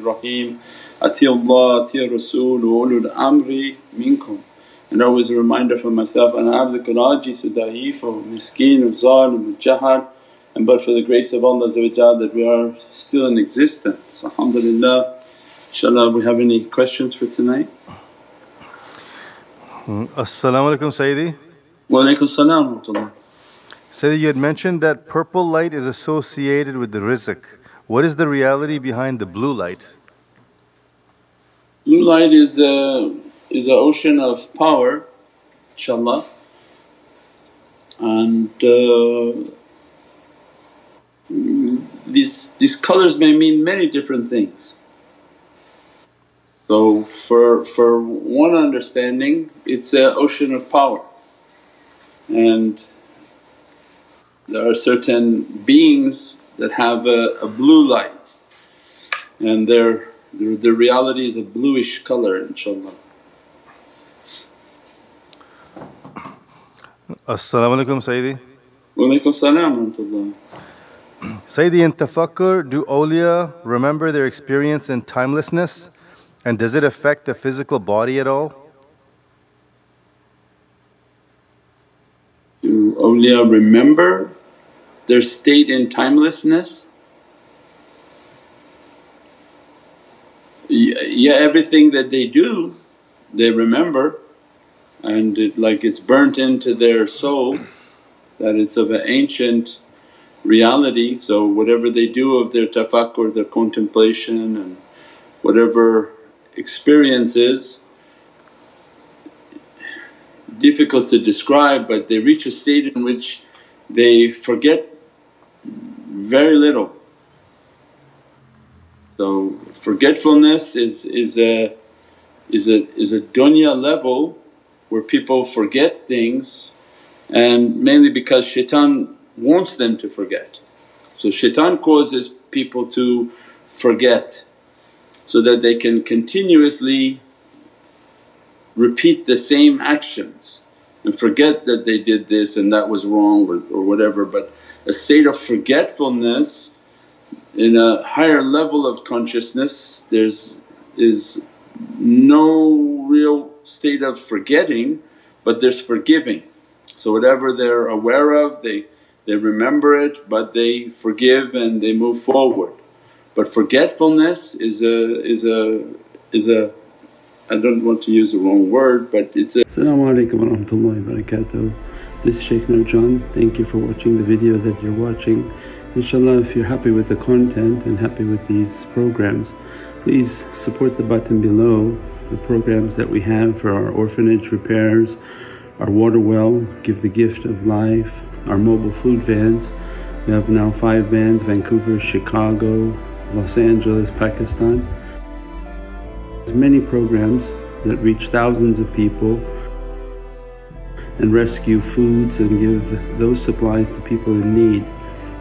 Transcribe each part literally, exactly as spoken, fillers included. Rahman Rahim, Atiullah, Ati Rasul, Ulul Amri Minkum. And always a reminder for myself, and I have the Karaji, Sudaif, or Miskeen, or Zalim, or Jahar, and but for the grace of Allah that we are still in existence. Alhamdulillah. InshaAllah, we have any questions for tonight? As-salamu alaykum, Sayyidi. Walaykum as-salam, wa rahmatullah. Sayyidi, you had mentioned that purple light is associated with the rizq. What is the reality behind the blue light? Blue light is a, is an ocean of power, inshaAllah, and uh, these, these colours may mean many different things. So for, for one understanding, it's an ocean of power, and there are certain beings that have a, a blue light, and their, their, their reality is a bluish colour, inshaAllah. As-salamu alaykum, Sayyidi. Walaykum as-salam, wa rahmatullah. Sayyidi, in tafakkur, do awliya remember their experience in timelessness? And does it affect the physical body at all? Do awliya remember their state in timelessness? Yeah, everything that they do, they remember, and it, like it's burnt into their soul that it's of an ancient reality. So whatever they do of their tafakkur, their contemplation, and whatever experience is, difficult to describe, but they reach a state in which they forget very little. So forgetfulness is, is, a, is, a, is a dunya level where people forget things, and mainly because Shaitan wants them to forget. So Shaitan causes people to forget so that they can continuously repeat the same actions and forget that they did this and that was wrong, or, or whatever. But a state of forgetfulness in a higher level of consciousness, there's is no real state of forgetting, but there's forgiving. So whatever they're aware of, they, they remember it, but they forgive and they move forward. But forgetfulness is a… is a… is a… I don't want to use the wrong word, but it's a… As-salamu alaykum wa rahmatullahi wa barakatuhu. This is Shaykh Nurjan. Thank you for watching the video that you're watching. InshaAllah, if you're happy with the content and happy with these programs, please support the button below, the programs that we have for our orphanage repairs, our water well, Give the Gift of Life, our mobile food vans. We have now five vans: Vancouver, Chicago, Los Angeles, Pakistan. There's many programs that reach thousands of people and rescue foods and give those supplies to people in need.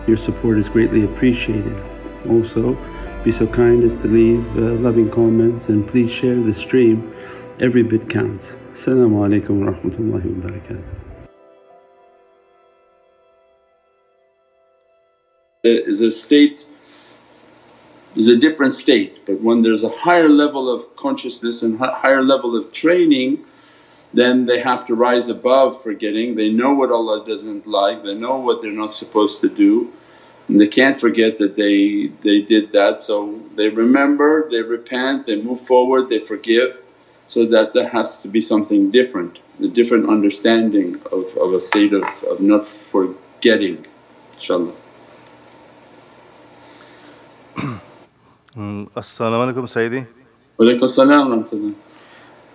Your support is greatly appreciated. Also, be so kind as to leave uh, loving comments, and please share the stream. Every bit counts. As-salamu alaykum wa rahmatullahi wa barakatuh. Is a state, is a different state, but when there's a higher level of consciousness and higher level of training, then they have to rise above forgetting. They know what Allah doesn't like, they know what they're not supposed to do. And they can't forget that they, they did that, so they remember, they repent, they move forward, they forgive. So that there has to be something different, a different understanding of, of a state of, of not forgetting, inshaAllah. As-salamu alaykum, Sayyidi. Walaykum as-salam, wa rahmatullah.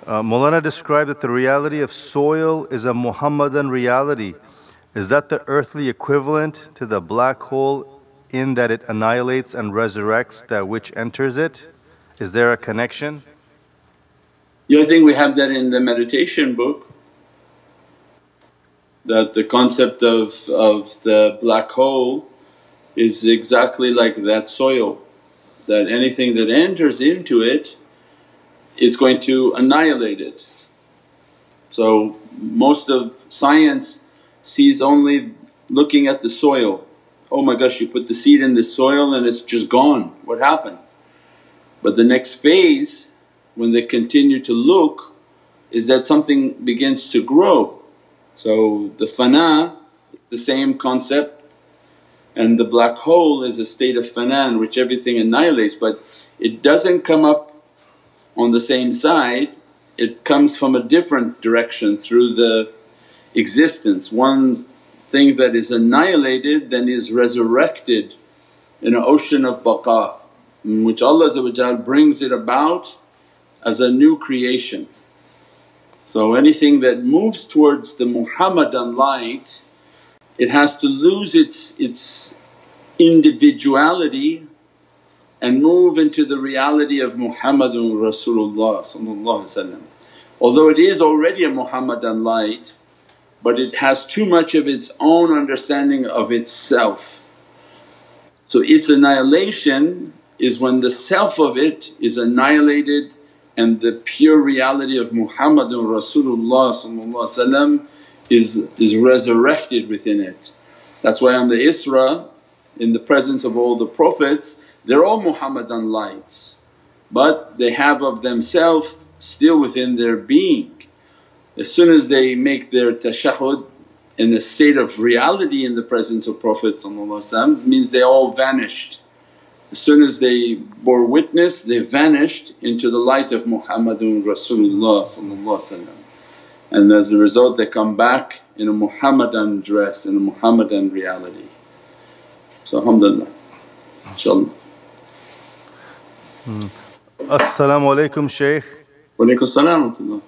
Uh, Mawlana described that the reality of soil is a Muhammadan reality. Is that the earthly equivalent to the black hole in that it annihilates and resurrects that which enters it? Is there a connection? Yeah, I think we have that in the meditation book, that the concept of, of the black hole is exactly like that soil, that anything that enters into it is going to annihilate it. So most of science sees only looking at the soil. Oh my gosh, you put the seed in the soil and it's just gone, what happened? But the next phase, when they continue to look, is that something begins to grow. So the fana, the same concept, and the black hole is a state of fana in which everything annihilates, but it doesn't come up on the same side, it comes from a different direction through the existence. One thing that is annihilated then is resurrected in an ocean of baqa, in which Allah brings it about as a new creation. So anything that moves towards the Muhammadan light, it has to lose its, its individuality and move into the reality of Muhammadun Rasulullah. Although it is already a Muhammadan light, but it has too much of its own understanding of itself. So its annihilation is when the self of it is annihilated and the pure reality of Muhammadun Rasulullah is, is resurrected within it. That's why on the Isra, in the presence of all the Prophets, they're all Muhammadan lights, but they have of themselves still within their being. As soon as they make their tashahud in a state of reality in the presence of Prophet means they all vanished. As soon as they bore witness, they vanished into the light of Muhammadun Rasulullah, and as a result they come back in a Muhammadan dress, in a Muhammadan reality. So alhamdulillah, inshaAllah. Mm. As-salamu alaykum, Shaykh. Walaykum as-salam wa rahmatullah.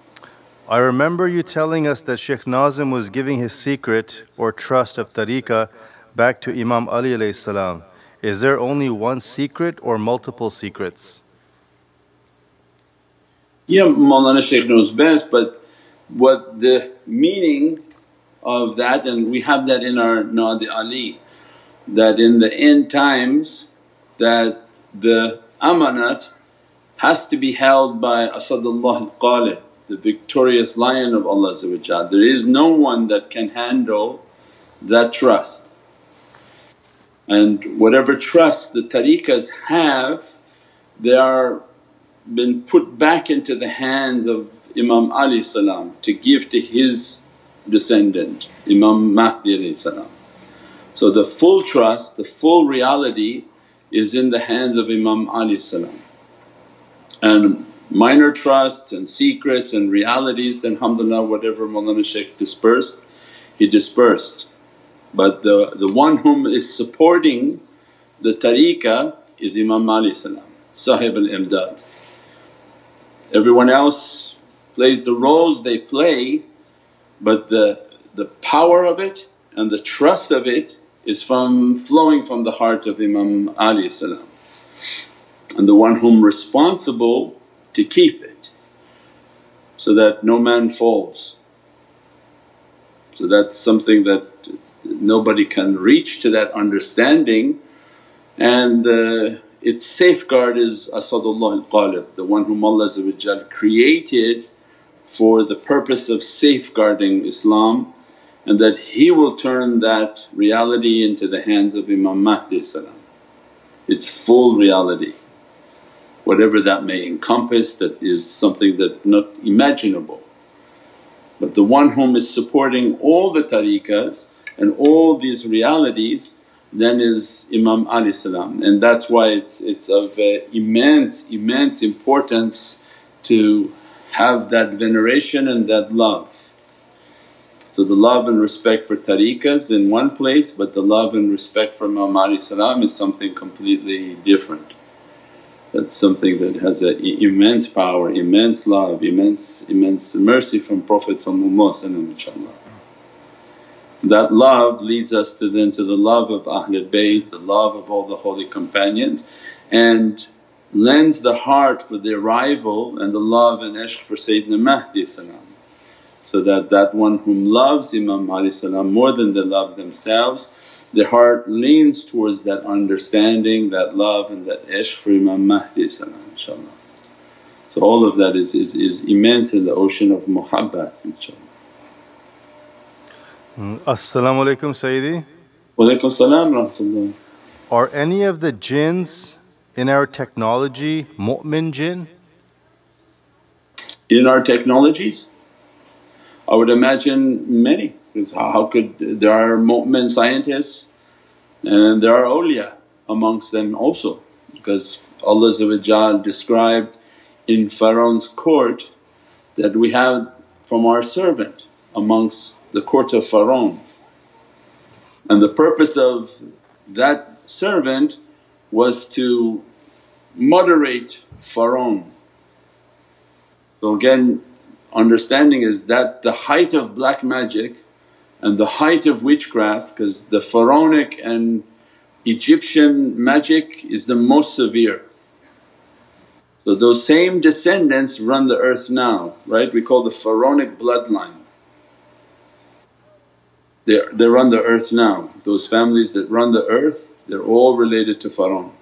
I remember you telling us that Shaykh Nazim was giving his secret or trust of tariqah back to Imam Ali alayhi salam. Is there only one secret or multiple secrets? Yeah, Mawlana Shaykh knows best, but what the meaning of that, and we have that in our Naadi Ali, that in the end times that the amanat has to be held by Asadullah al-Qalib, the victorious lion of Allah. There is no one that can handle that trust, and whatever trust the tariqahs have, they are been put back into the hands of Imam Ali salam to give to his descendant Imam Mahdi salam. So the full trust, the full reality is in the hands of Imam Ali salam, and minor trusts and secrets and realities, then alhamdulillah whatever Mawlana Shaykh dispersed, he dispersed. But the, the one whom is supporting the tariqah is Imam Ali salam, Sahib al-Imdad. Everyone else plays the roles they play, but the, the power of it and the trust of it is from flowing from the heart of Imam Ali salam, and the one whom responsible to keep it so that no man falls. So that's something that nobody can reach to that understanding, and uh, its safeguard is Asadullah al-Qalib, the one whom Allah created for the purpose of safeguarding Islam, and that he will turn that reality into the hands of Imam Mahdi salam, its full reality. Whatever that may encompass, that is something that not imaginable. But the one whom is supporting all the tariqahs and all these realities then is Imam Ali salam, and that's why it's, it's of uh, immense, immense importance to have that veneration and that love. So the love and respect for tariqahs in one place, but the love and respect for Imam Ali salam is something completely different. That's something that has an immense power, immense love, immense, immense mercy from Prophet ﷺ. That love leads us to then to the love of Ahlul Bayt, the love of all the holy companions, and lends the heart for the arrival and the love and ishq for Sayyidina Mahdi salam. So that that one whom loves Imam Ali salam more than they love themselves, the heart leans towards that understanding, that love and that ishq for Imam Mahdi salam, inshaAllah. So all of that is, is, is immense in the ocean of muhabbat, inshaAllah. As-salamu alaykum, Sayyidi. Walaykum as-salam wa rahmatullah. Are any of the jinns In our technology, mu'min jinn? In our technologies? I would imagine many, because how could… there are mu'min scientists and there are awliya amongst them also, because Allah described in Faraon's court that we have from our servant amongst the court of Faraon. And the purpose of that servant was to moderate Faraon. So again, understanding is that the height of black magic and the height of witchcraft, because the Pharaonic and Egyptian magic is the most severe. So those same descendants run the earth now, right? We call the Pharaonic bloodline. They, they run the earth now. Those families that run the earth, they're all related to Pharaon.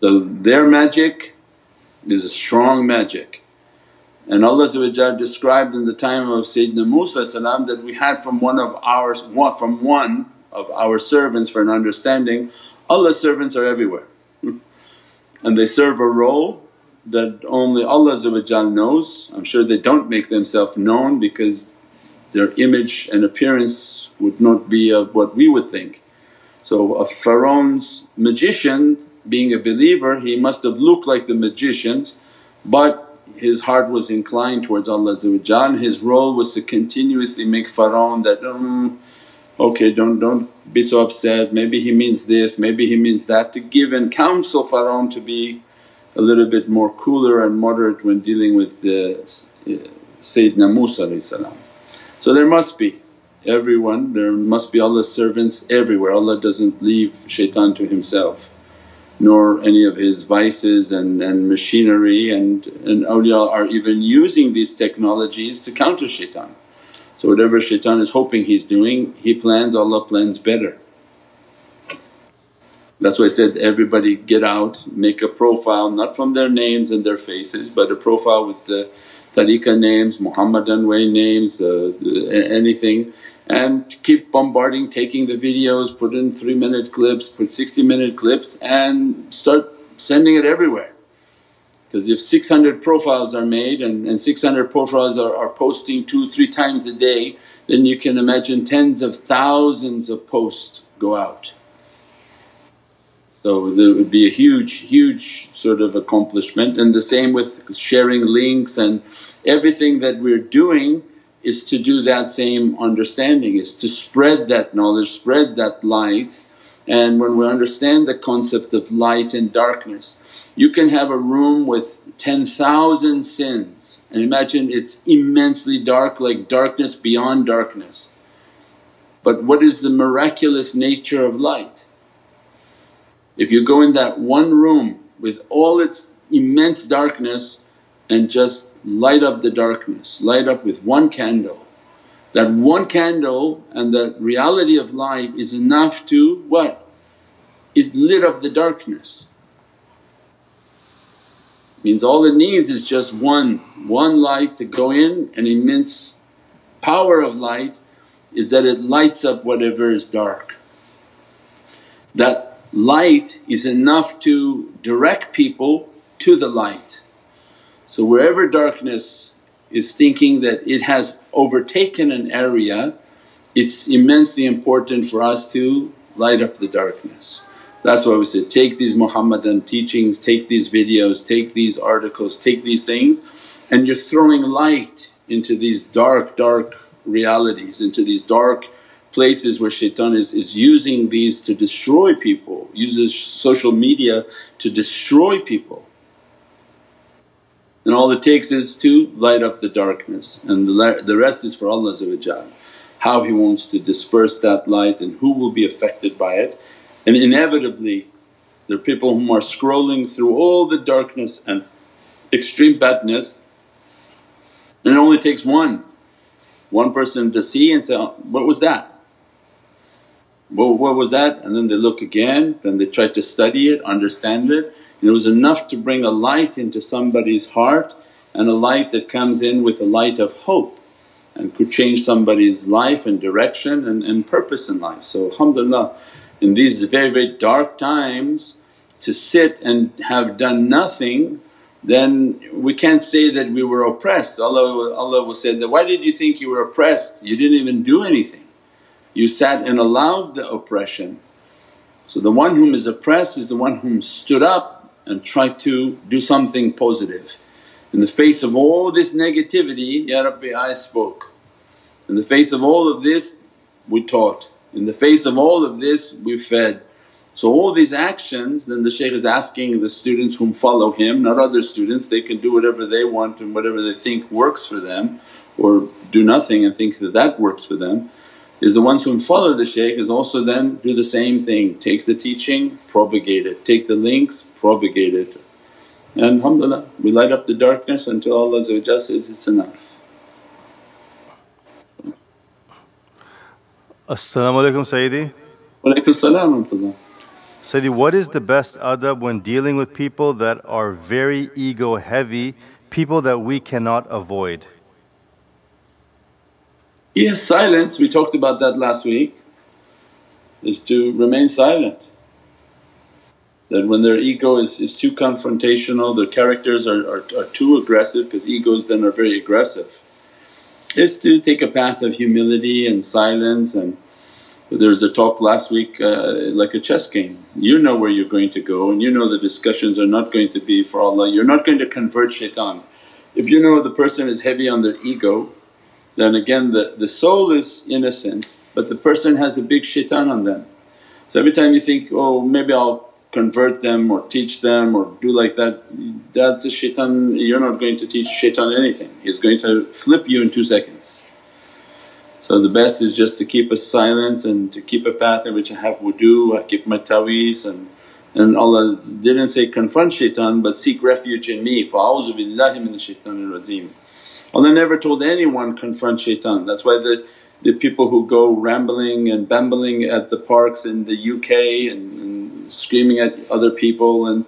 So their magic is a strong magic. And Allah described in the time of Sayyidina Musa that we had from one of our… from one of our servants for an understanding. Allah's servants are everywhere and they serve a role that only Allah knows. I'm sure they don't make themselves known because their image and appearance would not be of what we would think. So a Pharaoh's magician, being a believer, he must have looked like the magicians, but his heart was inclined towards Allah. His role was to continuously make Pharaoh that, mm, okay, don't don't be so upset, maybe he means this, maybe he means that, to give and counsel Pharaoh to be a little bit more cooler and moderate when dealing with the Sayyidina Musa. So there must be everyone, there must be Allah's servants everywhere. Allah doesn't leave shaitan to himself, nor any of his vices and, and machinery, and, and awliya are even using these technologies to counter shaitan. So whatever shaitan is hoping he's doing, he plans, Allah plans better. That's why I said everybody get out, make a profile, not from their names and their faces, but a profile with the tariqah names, Muhammadan way names, uh, anything. And keep bombarding, taking the videos, put in three minute clips, put sixty minute clips, and start sending it everywhere. Because if six hundred profiles are made and, and six hundred profiles are, are posting two, three times a day, then you can imagine tens of thousands of posts go out. So there would be a huge, huge sort of accomplishment, and the same with sharing links, and everything that we're doing is to do that same understanding, is to spread that knowledge, spread that light. And when we understand the concept of light and darkness, you can have a room with ten thousand sins and imagine it's immensely dark, like darkness beyond darkness. But what is the miraculous nature of light? If you go in that one room with all its immense darkness and just light up the darkness, light up with one candle. That one candle and the reality of light is enough to what? It lit up the darkness. Means all it needs is just one, one light to go in, and immense power of light is that it lights up whatever is dark. That light is enough to direct people to the light. So wherever darkness is thinking that it has overtaken an area, it's immensely important for us to light up the darkness. That's why we said, take these Muhammadan teachings, take these videos, take these articles, take these things, and you're throwing light into these dark, dark realities, into these dark places where shaitan is, is using these to destroy people, uses social media to destroy people. And all it takes is to light up the darkness, and the, the rest is for Allah, how He wants to disperse that light and who will be affected by it. And inevitably there are people whom are scrolling through all the darkness and extreme badness, and it only takes one, one person to see and say, oh, what was that? What, what was that? And then they look again, then they try to study it, understand it. It was enough to bring a light into somebody's heart, and a light that comes in with a light of hope and could change somebody's life and direction and, and purpose in life. So alhamdulillah, in these very, very dark times, to sit and have done nothing, then we can't say that we were oppressed. Allah, Allah will say that, why did you think you were oppressed? You didn't even do anything. You sat and allowed the oppression. So the one whom is oppressed is the one whom stood up and tried to do something positive. In the face of all this negativity, Ya Rabbi, I spoke. In the face of all of this, we taught. In the face of all of this, we fed. So all these actions, then the shaykh is asking the students whom follow him, not other students, they can do whatever they want and whatever they think works for them, or do nothing and think that that works for them. Is the ones whom follow the shaykh is also then do the same thing, take the teaching, propagate it, take the links, propagate it. And alhamdulillah, we light up the darkness until Allah says, it's enough. As-salamu alaykum, Sayyidi. Walaykum as-salam wa rahmatullah. Sayyidi, what is the best adab when dealing with people that are very ego heavy, people that we cannot avoid? Yes, silence, we talked about that last week, is to remain silent. That when their ego is, is too confrontational, their characters are, are, are too aggressive, because egos then are very aggressive. Is to take a path of humility and silence. And there was a talk last week uh, like a chess game. You know where you're going to go and you know the discussions are not going to be for Allah, you're not going to convert shaitan. If you know the person is heavy on their ego, then again the, the soul is innocent, but the person has a big shaitan on them. So every time you think, oh maybe I'll convert them or teach them or do like that, that's a shaitan. You're not going to teach shaitan anything, he's going to flip you in two seconds. So the best is just to keep a silence and to keep a path in which I have wudu, I keep my taweez, and, and Allah didn't say confront shaitan but seek refuge in me, fa'auzu billahi min ash-shaytanir rajeem. Allah never told anyone confront shaitan, that's why the the people who go rambling and bambling at the parks in the U K and, and screaming at other people, and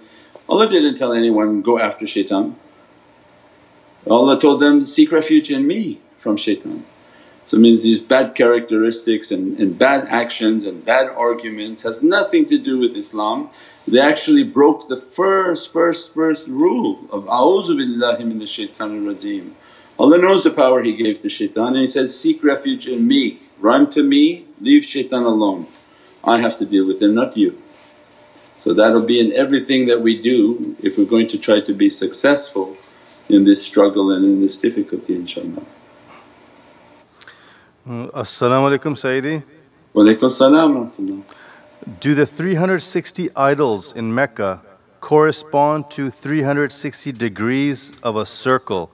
Allah didn't tell anyone, go after shaitan. Allah told them, seek refuge in me from shaitan. So it means these bad characteristics and, and bad actions and bad arguments has nothing to do with Islam. They actually broke the first, first, first rule of a'udhu billahi min ash-shaytanir rajeem. Allah knows the power He gave to shaitan and He says, seek refuge in me, run to me, leave shaitan alone. I have to deal with him, not you. So that'll be in everything that we do if we're going to try to be successful in this struggle and in this difficulty, inshaAllah. As-salamu alaykum, Sayyidi. Walaykum as-salam wa rahmatullah. Do the three hundred sixty idols in Mecca correspond to three hundred sixty degrees of a circle?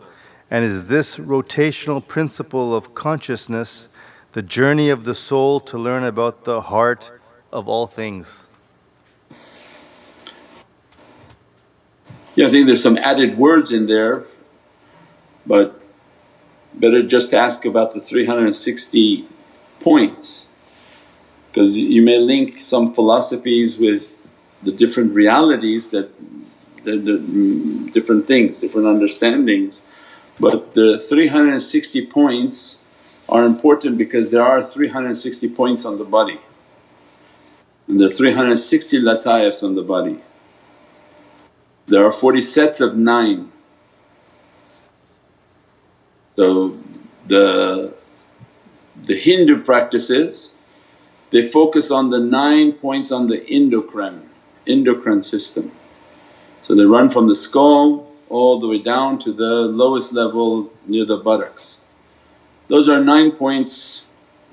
And is this rotational principle of consciousness the journey of the soul to learn about the heart of all things? Yeah, I think there's some added words in there, but better just to ask about the three hundred sixty points, because you may link some philosophies with the different realities, that the, the different things, different understandings. But the three hundred sixty points are important because there are three hundred sixty points on the body and there are three hundred sixty lataifs on the body. There are forty sets of nine. So the, the Hindu practices, they focus on the nine points on the endocrine, endocrine system. So they run from the skull all the way down to the lowest level near the buttocks. Those are nine points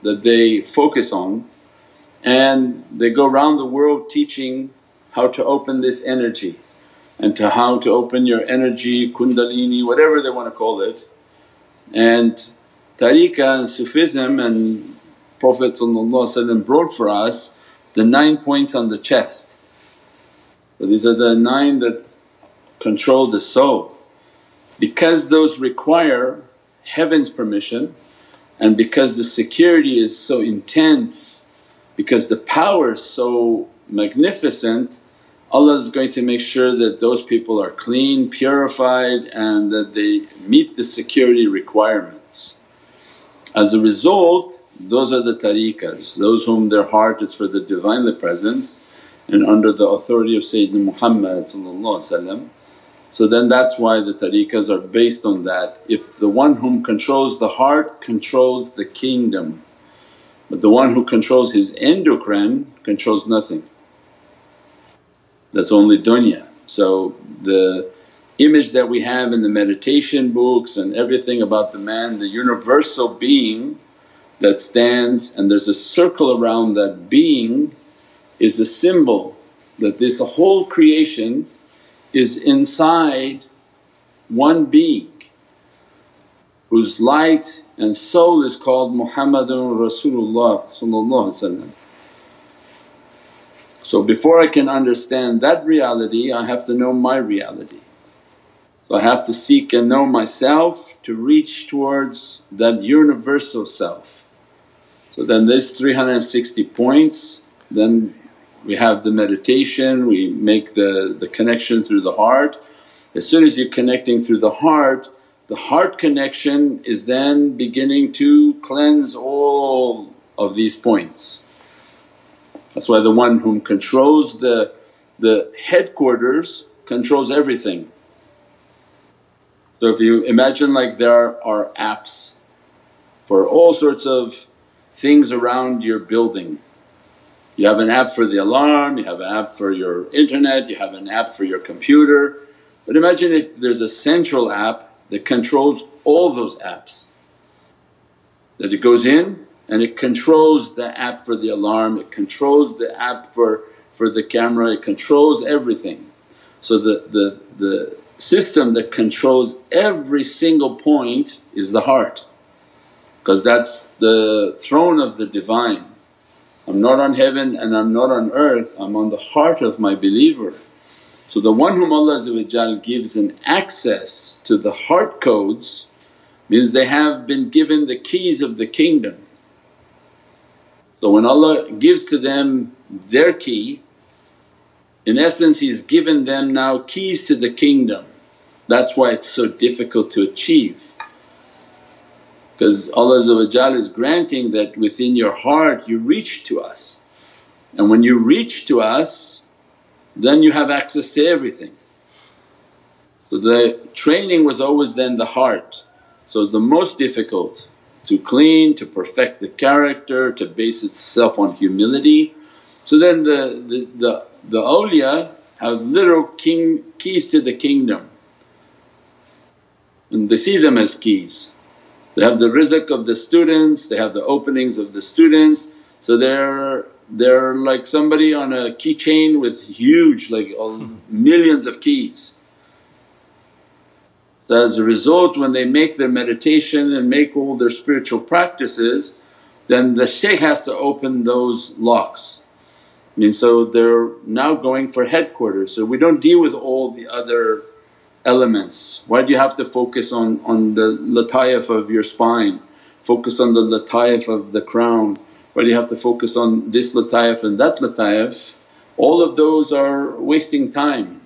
that they focus on, and they go around the world teaching how to open this energy and to how to open your energy, kundalini, whatever they want to call it. And tariqah and Sufism and Prophet ﷺ brought for us the nine points on the chest. So these are the nine that control the soul, because those require heaven's permission, and because the security is so intense, because the power is so magnificent, Allah is going to make sure that those people are clean, purified, and that they meet the security requirements. As a result, those are the tariqahs, those whom their heart is for the Divinely Presence, and under the authority of Sayyidina Muhammad. So then that's why the tariqahs are based on that. If the one whom controls the heart controls the kingdom, but the one who controls his endocrine controls nothing, that's only dunya. So the image that we have in the meditation books and everything about the man, the universal being that stands and there's a circle around that being, is the symbol that this whole creation is inside one being whose light and soul is called Muhammadun Rasulullah. So before I can understand that reality, I have to know my reality. So I have to seek and know myself to reach towards that universal self. So then this three hundred sixty points, then we have the meditation, we make the, the connection through the heart. As soon as you're connecting through the heart, the heart connection is then beginning to cleanse all of these points. That's why the one whom controls the, the headquarters controls everything. So if you imagine, like, there are apps for all sorts of things around your building. You have an app for the alarm, you have an app for your internet, you have an app for your computer. But imagine if there's a central app that controls all those apps, that it goes in and it controls the app for the alarm, it controls the app for, for the camera, it controls everything. So the, the, the system that controls every single point is the heart, because that's the throne of the Divine. I'm not on heaven and I'm not on earth, I'm on the heart of my believer. So the one whom Allah gives an access to the heart codes means they have been given the keys of the kingdom. So when Allah gives to them their key, in essence He's given them now keys to the kingdom. That's why it's so difficult to achieve, because Allah is granting that within your heart you reach to us, and when you reach to us then you have access to everything. So the training was always then the heart, so it's the most difficult to clean, to perfect the character, to base itself on humility. So then the, the, the, the awliya have literal king, keys to the kingdom, and they see them as keys. They have the rizq of the students, they have the openings of the students, so they're, they're like somebody on a keychain with huge, like millions of keys. So as a result, when they make their meditation and make all their spiritual practices, then the shaykh has to open those locks. I mean, so they're now going for headquarters, so we don't deal with all the other elements. Why do you have to focus on, on the lataif of your spine, focus on the lataif of the crown? Why do you have to focus on this lataif and that lataif? All of those are wasting time,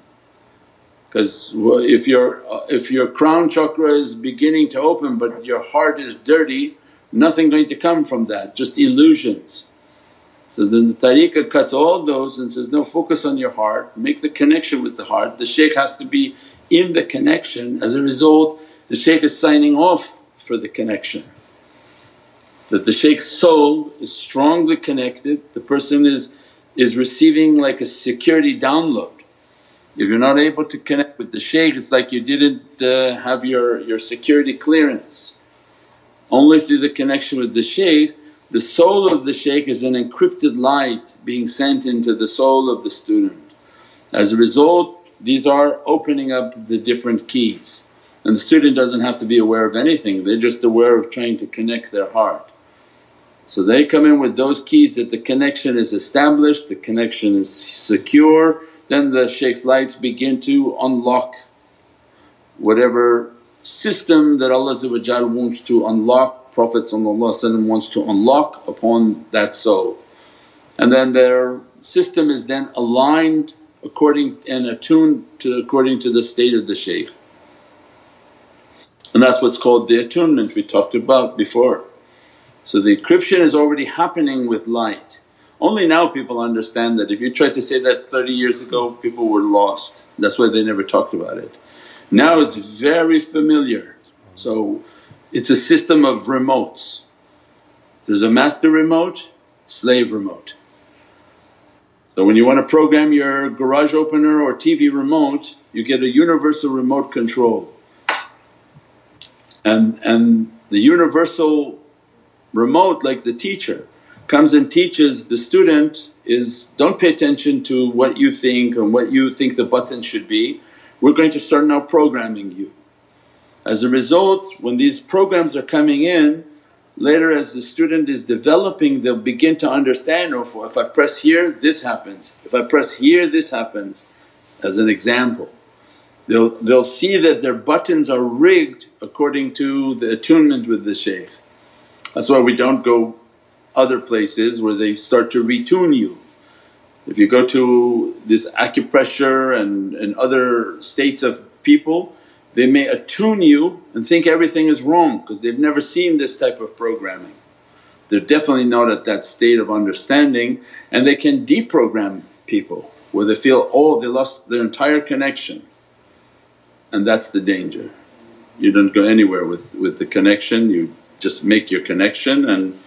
because if your, if your crown chakra is beginning to open but your heart is dirty, nothing going to come from that, just illusions. So then the tariqah cuts all those and says, no, focus on your heart, make the connection with the heart. The shaykh has to be in the connection. As a result, the shaykh is signing off for the connection, that the shaykh's soul is strongly connected, the person is, is receiving like a security download. If you're not able to connect with the shaykh, it's like you didn't uh, have your, your security clearance. Only through the connection with the shaykh, the soul of the shaykh is an encrypted light being sent into the soul of the student. As a result, these are opening up the different keys, and the student doesn't have to be aware of anything, they're just aware of trying to connect their heart. So they come in with those keys that the connection is established, the connection is secure, then the shaykh's lights begin to unlock whatever system that Allah wants to unlock, Prophet wants to unlock upon that soul. And then their system is then aligned according and attuned to according to the state of the shaykh, and that's what's called the attunement we talked about before. So the encryption is already happening with light. Only now people understand that. If you tried to say that thirty years ago, people were lost, that's why they never talked about it. Now it's very familiar. So it's a system of remotes. There's a master remote, slave remote. So when you want to program your garage opener or T V remote, you get a universal remote control. And, and the universal remote, like the teacher, comes and teaches the student is, don't pay attention to what you think and what you think the button should be, we're going to start now programming you. As a result, when these programs are coming in, later as the student is developing, they'll begin to understand, oh, if I press here this happens, if I press here this happens, as an example. They'll, they'll see that their buttons are rigged according to the attunement with the shaykh. That's why we don't go other places where they start to retune you. If you go to this acupressure and, and other states of people, they may attune you and think everything is wrong because they've never seen this type of programming. They're definitely not at that state of understanding, and they can deprogram people where they feel, oh, they lost their entire connection, and that's the danger. You don't go anywhere with, with the connection, you just make your connection and,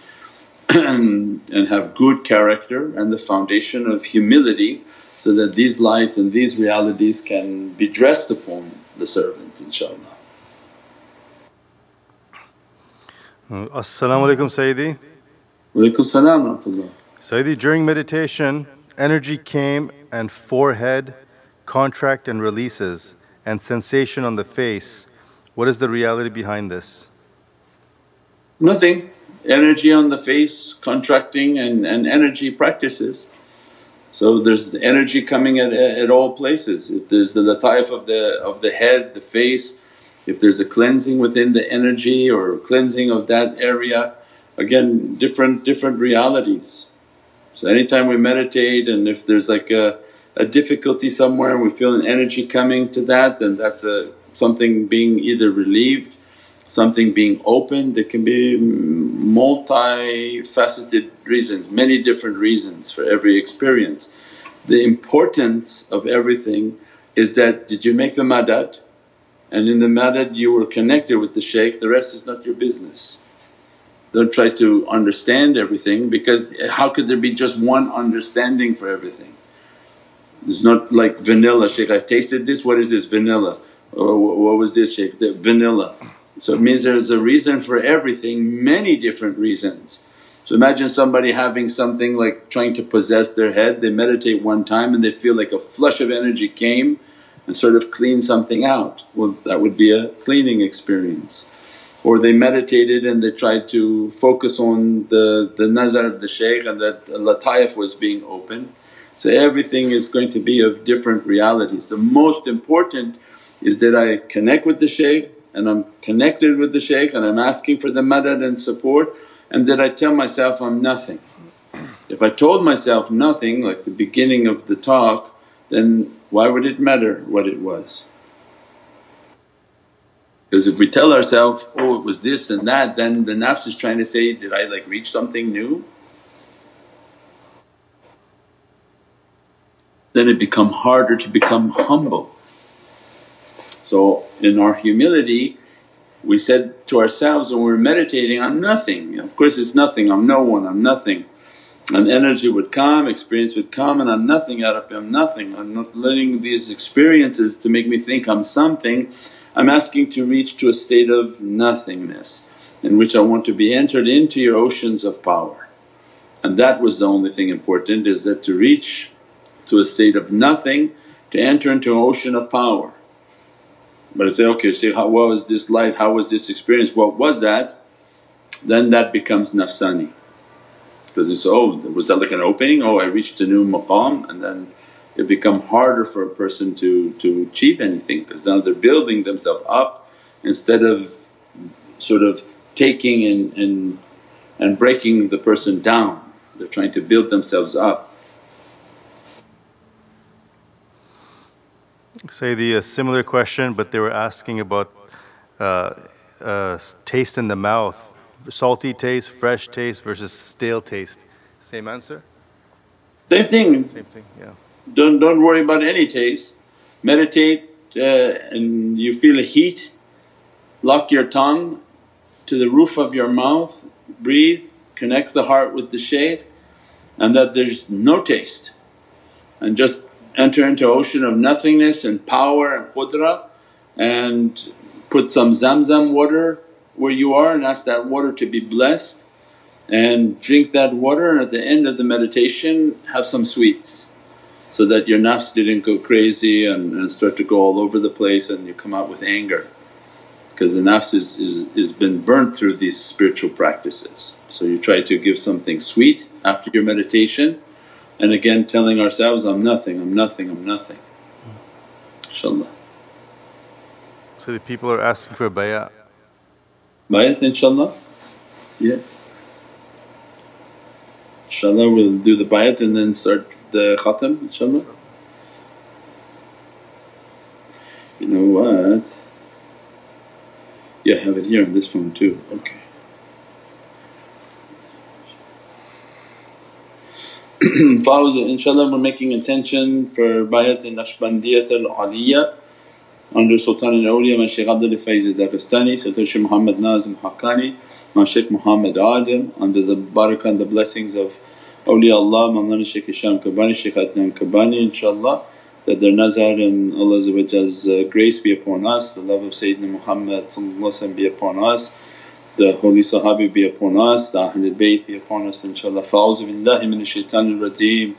and, and have good character and the foundation of humility, so that these lights and these realities can be dressed upon the servant, inshaAllah. As-salamu alaykum, Sayyidi. Walaykum as-salam, wa rahmatullah. Sayyidi, during meditation, energy came and forehead contract and releases and sensation on the face. What is the reality behind this? Nothing. Energy on the face, contracting and, and energy practices. So there's energy coming at, at all places. If there's the lataif of the, of the head, the face, if there's a cleansing within the energy or cleansing of that area, again different different realities. So anytime we meditate and if there's like a, a difficulty somewhere and we feel an energy coming to that, then that's a, something being either relieved, something being opened. It can be multi-faceted reasons, many different reasons for every experience. The importance of everything is that, did you make the madad? And in the madad you were connected with the shaykh, the rest is not your business. Don't try to understand everything, because how could there be just one understanding for everything? It's not like vanilla, shaykh, I tasted this, what is this? Vanilla. Or what was this, shaykh? The vanilla. So it means there's a reason for everything, many different reasons. So imagine somebody having something like trying to possess their head, they meditate one time and they feel like a flush of energy came and sort of cleaned something out. Well, that would be a cleaning experience. Or they meditated and they tried to focus on the, the nazar of the shaykh and that lataif was being opened. So everything is going to be of different realities. The most important is that I connect with the shaykh, and I'm connected with the shaykh and I'm asking for the madad and support, and that I tell myself I'm nothing. If I told myself nothing, like the beginning of the talk, then why would it matter what it was? Because if we tell ourselves, oh, it was this and that, then the nafs is trying to say, did I like reach something new? Then it become harder to become humble. So in our humility we said to ourselves when we were meditating, I'm nothing. Of course it's nothing, I'm no one, I'm nothing. And energy would come, experience would come, and I'm nothing, Ya Rabbi, I'm nothing. I'm not letting these experiences to make me think I'm something. I'm asking to reach to a state of nothingness in which I want to be entered into your oceans of power. And that was the only thing important, is that to reach to a state of nothing, to enter into an ocean of power. But I say, okay, shaykh, how was this light? How was this experience? What was that? Then that becomes nafsani, because it's, oh, was that like an opening? Oh, I reached a new maqam, and then it become harder for a person to, to achieve anything, because now they're building themselves up instead of sort of taking and, and, and breaking the person down. They're trying to build themselves up. Sayyidi, a similar question, but they were asking about uh, uh, taste in the mouth, salty taste, fresh taste versus stale taste. Same answer? Same thing. Same thing, yeah. Don't, don't worry about any taste. Meditate uh, and you feel a heat, lock your tongue to the roof of your mouth, breathe, connect the heart with the shade, and that there's no taste, and just enter into ocean of nothingness and power and qudra, and put some Zamzam water where you are and ask that water to be blessed, and drink that water, and at the end of the meditation have some sweets so that your nafs didn't go crazy and, and start to go all over the place and you come out with anger, because the nafs is, is, is been burnt through these spiritual practices. So you try to give something sweet after your meditation, and again telling ourselves, I'm nothing, I'm nothing, I'm nothing, InshaAllah. So the people are asking for bayat. Bayat InshaAllah? Yeah. InshaAllah we'll do the bayat and then start the khatam InshaAllah. You know what? Yeah, I have it here on this phone too, okay. Fawza, InshaAllah we're making intention for bayat in Naqshbandiyat al-Aliyya under Sultan al-Awliya, my Shaykh Abdul Faiz al-Dagestani, Satoshi Muhammad Nazim Haqqani, my Shaykh Muhammad Adil, under the barakah and the blessings of awliyaullah, Mawlana Shaykh Isham Kabani, Shaykh Adnan Kabani InshaAllah, that their nazar and Allah's grace be upon us, the love of Sayyidina Muhammad be upon us, the holy sahabi be upon us, the Ahlul Bayt be upon us InshaAllah. Fa'uzu billahi min ash-shaytan ar-rajeem.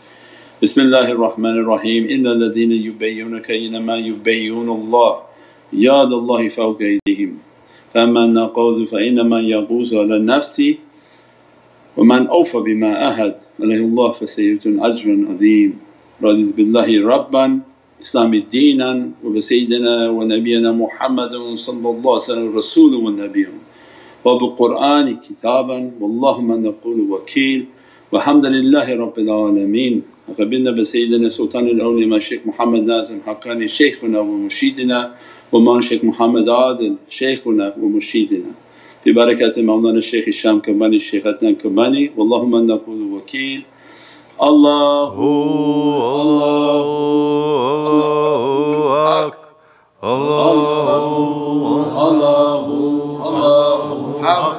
Bismillahi ar-Rahman ar-Rahim. Inna alladhina yubayyunaka innama yubayyunullah yadullahi fawqa aydihim. فَأَمَّنْ نَقَوْذُ فَإِنَّمَا يَقُوذُ عَلَى النَّفْسِ وَمَنْ أَوْفَى بِمَا أَهَدْ عَلَيْهُ اللَّهُ فَسَيُؤْتُونَ أَجْرًا عَظِيمًا. رَضِيتُ بِاللَّهِ رَبًّا إِسْلَامِ دِينًا وَبِسَيِّدِنَا وَنَبِيِّنَا مُحَمَّدٍ صَلَّى اللَّهُ عَلَيْهِ وَسَلَّمَ الرَّسُولُ وَالنَّبِيُّ وَبِالْقُرْآنِ كِتَابًا وَاللَّهُ مَا نَقُولُ وَكِيلٌ. وَالْحَمْدُ لِلَّهِ رَبِّ الْعَالَمِينَ. وقبلنا بسيدنا سلطان الأولياء مع شيخ محمد ناظم حقاني شيخنا ومرشدنا، ومع شيخ محمد عادل شيخنا ومرشدنا، ببركة مولانا الشيخ هشام كباني الشيخ عدنان كباني. واللهم أن نقول وكيل. الله الله أكبر. الله الله الله حق.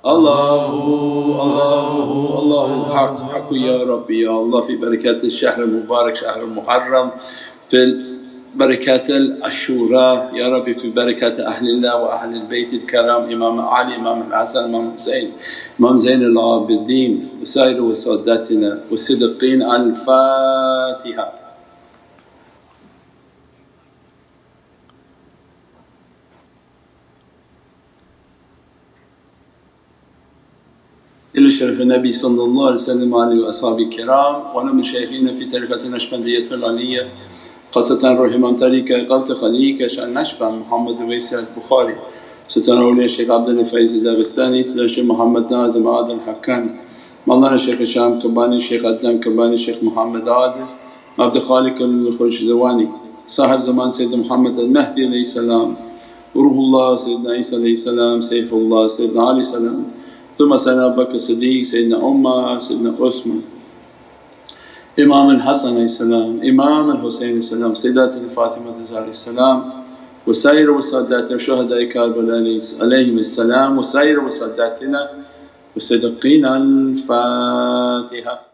Allahu Allahu Allahu Haq Haqu Ya Rabbi Ya Allah fi barakat al-shahr al-mubarak shahr al-muharram fil barakat al-ashura Ya Rabbi fi barakat ahlillah wa ahlil bayt al-karam Imam Ali, Imam al-Hasan, Imam Hussain, Imam Zain al-Abidin wa sa'iru wa sadatina wa siddiqeen. Al-Fatiha. إلى شرف النبي صلى الله عليه وسلم وعلى أصحابه الكرام وعلى مشايخنا في طريقة النقشبندية العلية خاصة رحمهم طريقة قبط خليك شيخ النقشبند محمد ويسي البخاري سلطان أولياء الشيخ عبد الفيض الداغستاني الشيخ محمد ناظم عادل الحقاني مولانا الشيخ هشام كباني الشيخ عدنان كباني الشيخ محمد عادل عبد الخالق الخرشدواني صاحب زمان سيدنا محمد المهدي عليه السلام روح الله سيدنا عيسى عليه السلام سيف الله سيدنا علي السلام ثم سيدنا أبو بكر الصديق سيدنا عمر سيدنا عثمان إمام الحسن عليه السلام إمام الحسين عليه السلام سيداتنا فاطمة الزهرة عليه السلام وسائر وساداتنا شهداء كربلاء عليهم السلام وسائر وساداتنا والصديقين. الفاتحة.